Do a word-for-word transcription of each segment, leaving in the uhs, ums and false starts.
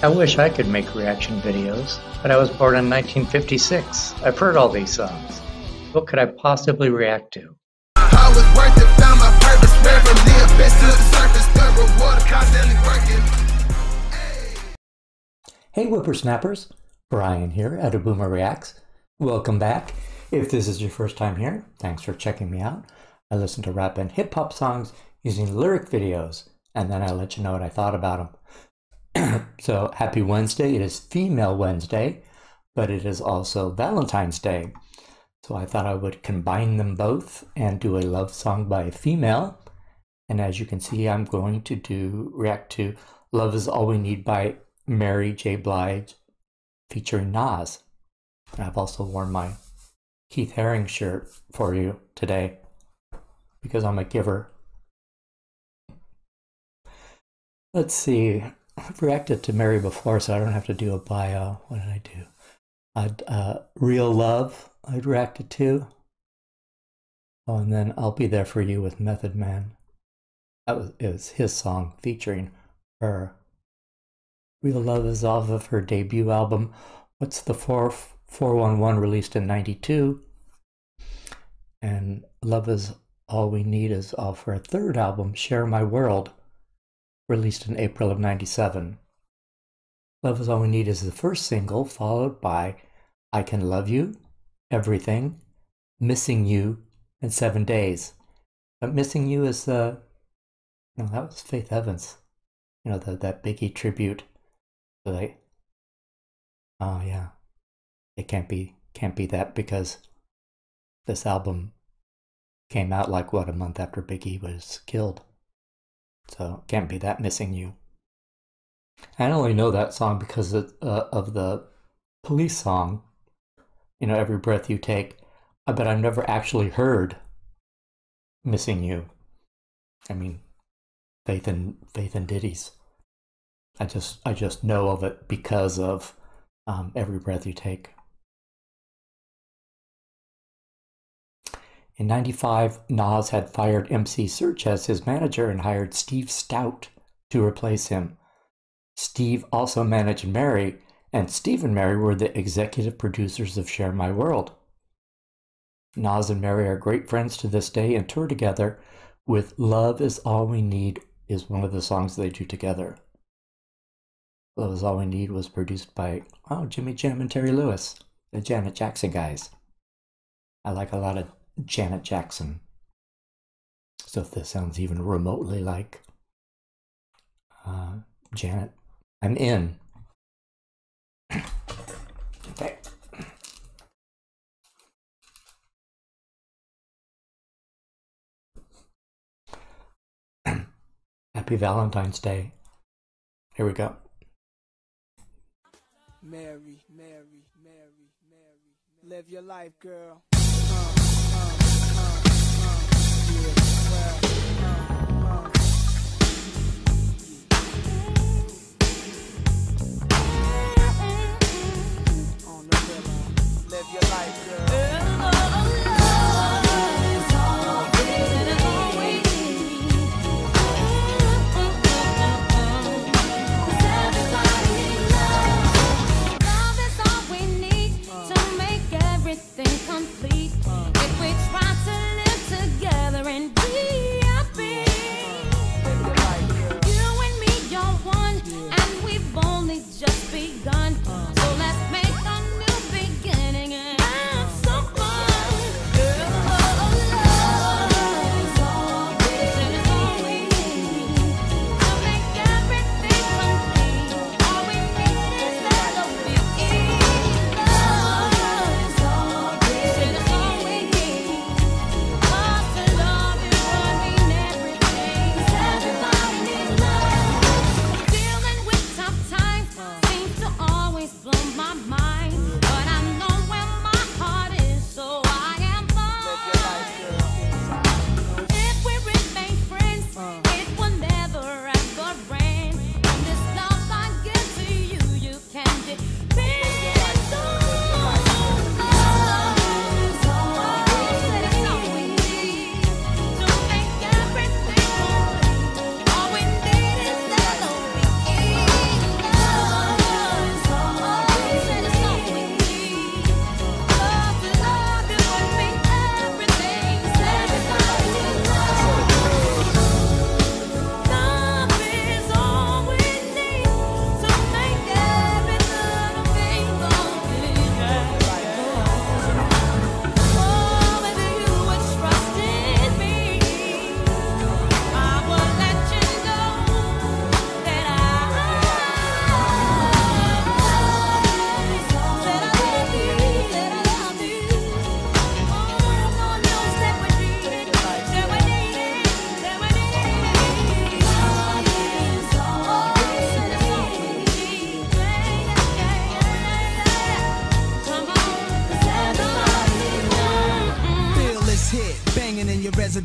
I wish I could make reaction videos, but I was born in nineteen fifty-six. I've heard all these songs. What could I possibly react to? I was worth it, found my purpose, reverently offense to the surface, the reward of constantly working. Hey, whippersnappers. Brian here at A Boomer Reacts. Welcome back. If this is your first time here, thanks for checking me out. I listen to rap and hip-hop songs using lyric videos, and then I let you know what I thought about them. So, happy Wednesday. It is Female Wednesday, but it is also Valentine's Day. So I thought I would combine them both and do a love song by a female. And as you can see, I'm going to do react to Love Is All We Need by Mary J. Blige featuring Nas. And I've also worn my Keith Haring shirt for you today because I'm a giver. Let's see, I've reacted to Mary before, so I don't have to do a bio. What did I do? I'd, uh, Real Love, I'd reacted to. Oh, and then I'll Be There For You with Method Man. That was, it was his song featuring her. Real Love is off of her debut album, What's the four one one, released in ninety-two. And Love Is All We Need is off her third album, Share My World, released in April of ninety-seven. Love Is All We Need is the first single, followed by I Can Love You, Everything, Missing You, and Seven Days. But Missing You is the, no, that was Faith Evans. You know, the, that Biggie tribute. So they, oh yeah, it can't be, can't be that because this album came out like, what, a month after Biggie was killed. So it can't be that Missing You. I only know that song because of, uh, of the Police song, you know, Every Breath You Take, but I've never actually heard Missing You. I mean, Faith and Faith and Diddy's. I just I just know of it because of um, Every Breath You Take. In ninety-five, Nas had fired M C Search as his manager and hired Steve Stout to replace him. Steve also managed Mary, and Steve and Mary were the executive producers of Share My World. Nas and Mary are great friends to this day and tour together with Love Is All We Need is one of the songs they do together. Love Is All We Need was produced by oh, Jimmy Jam and Terry Lewis, the Janet Jackson guys. I like a lot of Janet Jackson. So if this sounds even remotely like uh, Janet, I'm in. Okay. Happy Valentine's Day. Here we go. Mary, Mary, Mary, Mary, Mary. Live your life, girl. Uh, uh, uh, uh, yeah, well. Complete. If we try to live together and be happy.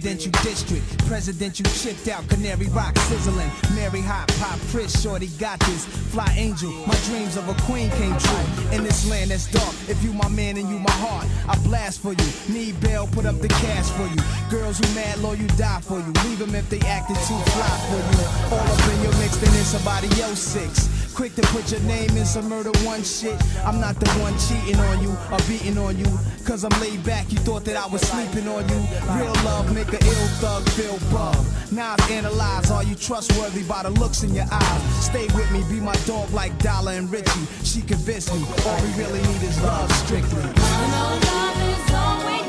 presidential district, presidential chipped out, canary rock sizzling, Mary hot pop, Chris shorty got this, fly angel, my dreams of a queen came true, in this land that's dark, if you my man and you my heart, I blast for you, need bail, put up the cash for you, girls who mad low, you die for you, leave them if they acted too fly for you, all up in your mix, then it's somebody else six, quick to put your name in some murder one shit, I'm not the one cheating on you, or beating on you, cause I'm laid back, you thought that I was sleeping on you, real love make an ill thug feel buff, now I've analyzed, are you trustworthy by the looks in your eyes, stay with me, be my dog like Dollar and Richie, she convinced me, all we really need is love strictly. I know love is all we need.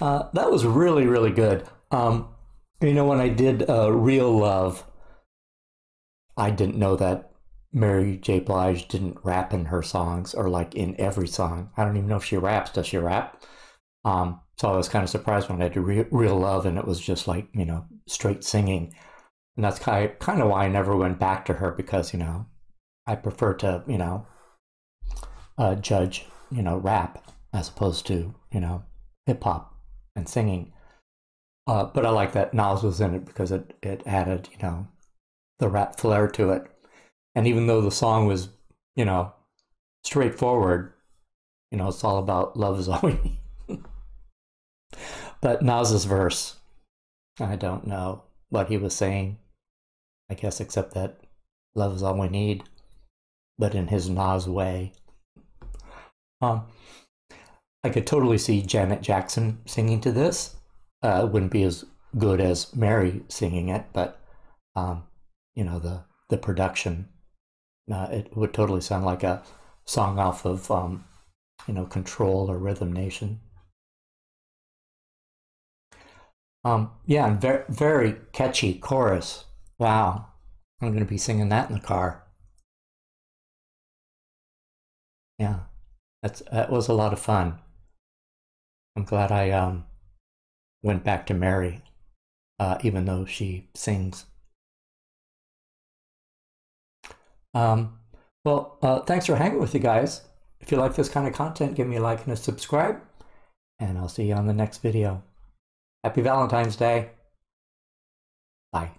Uh, that was really, really good. Um, you know, when I did uh, Real Love, I didn't know that Mary J. Blige didn't rap in her songs or like in every song. I don't even know if she raps. Does she rap? Um, so I was kind of surprised when I did Re Real Love and it was just like, you know, straight singing. And that's kind of, kind of why I never went back to her because, you know, I prefer to, you know, uh, judge, you know, rap as opposed to, you know, hip hop and singing. Uh, but I like that Nas was in it because it, it added, you know, the rap flair to it. And even though the song was, you know, straightforward, you know, it's all about love is all we need. But Nas's verse, I don't know what he was saying, I guess, except that love is all we need, but in his Nas way. Um, I could totally see Janet Jackson singing to this. Uh, it wouldn't be as good as Mary singing it, but, um, you know, the, the production, uh, it would totally sound like a song off of, um, you know, Control or Rhythm Nation. Um, yeah, and very, very catchy chorus. Wow. I'm going to be singing that in the car. Yeah, that's, that was a lot of fun. I'm glad I um, went back to Mary, uh, even though she sings. Um, well, uh, thanks for hanging with you guys. If you like this kind of content, give me a like and a subscribe, and I'll see you on the next video. Happy Valentine's Day. Bye.